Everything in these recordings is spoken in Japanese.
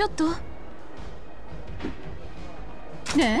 ちょっとねえ、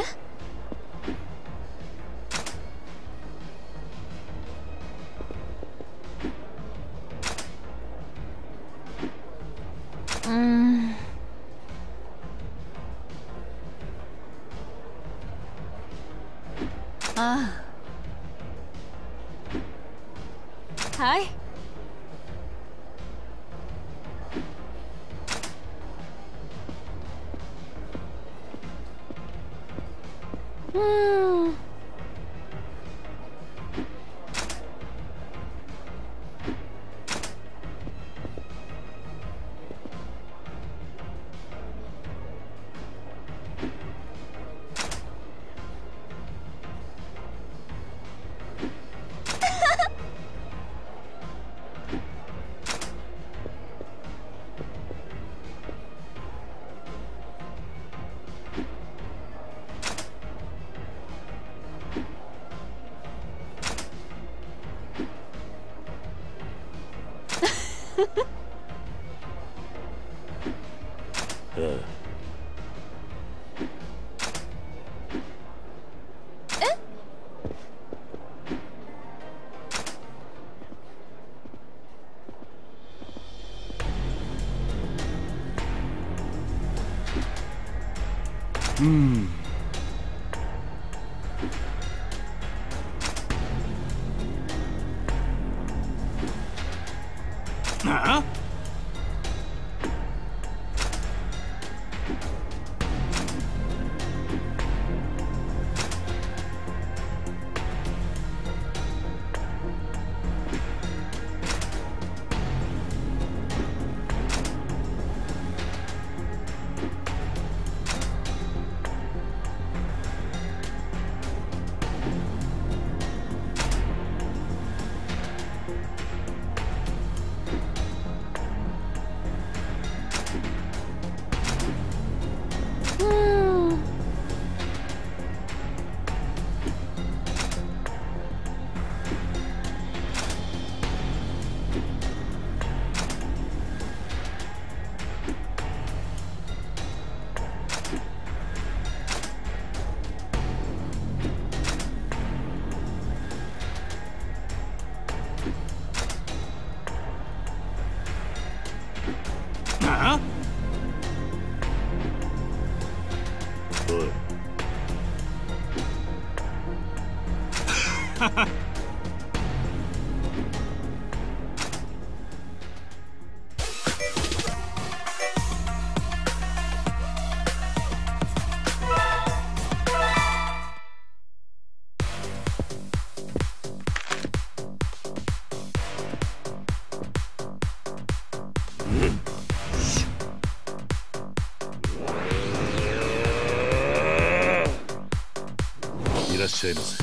いらっしゃいませ。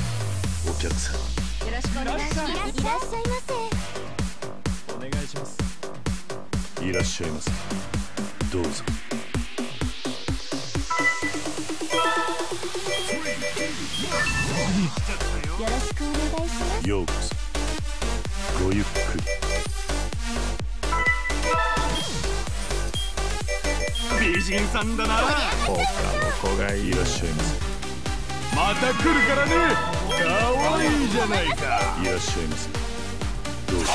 お客さん。よろしくお願いします。いらっしゃいませ。お願いします。いらっしゃいませ。どうぞ。よろしくお願いします。ようこそ。ごゆっくり。美人さんだな。他の子がいらっしゃいませ。また来るからね。かわいいじゃないか。いらっしゃいませ。どうぞ。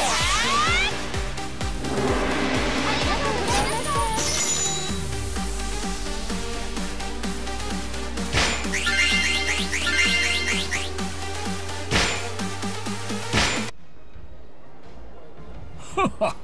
はは。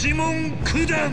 Demon Kudan.